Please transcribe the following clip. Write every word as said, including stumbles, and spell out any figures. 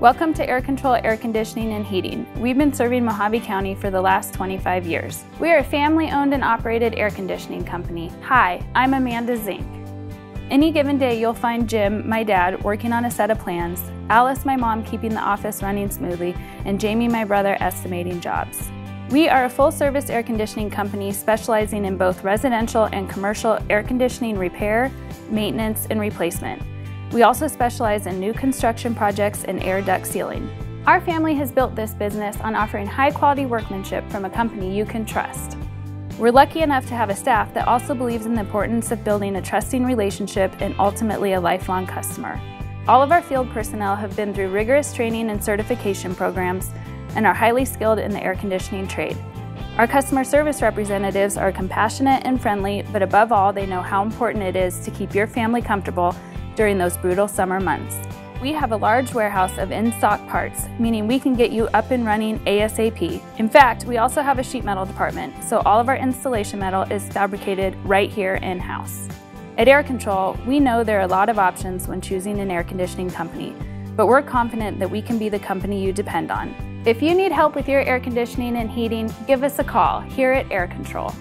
Welcome to Air Control Air Conditioning and Heating. We've been serving Mojave County for the last twenty-five years. We are a family-owned and operated air conditioning company. Hi, I'm Amanda Zink. Any given day you'll find Jim, my dad, working on a set of plans, Alice, my mom, keeping the office running smoothly, and Jamie, my brother, estimating jobs. We are a full-service air conditioning company specializing in both residential and commercial air conditioning repair, maintenance, and replacement. We also specialize in new construction projects and air duct sealing. Our family has built this business on offering high-quality workmanship from a company you can trust. We're lucky enough to have a staff that also believes in the importance of building a trusting relationship and ultimately a lifelong customer. All of our field personnel have been through rigorous training and certification programs and are highly skilled in the air conditioning trade. Our customer service representatives are compassionate and friendly, but above all, they know how important it is to keep your family comfortable during those brutal summer months. We have a large warehouse of in-stock parts, meaning we can get you up and running ASAP. In fact, we also have a sheet metal department, so all of our installation metal is fabricated right here in-house. At Air Control, we know there are a lot of options when choosing an air conditioning company, but we're confident that we can be the company you depend on. If you need help with your air conditioning and heating, give us a call here at Air Control.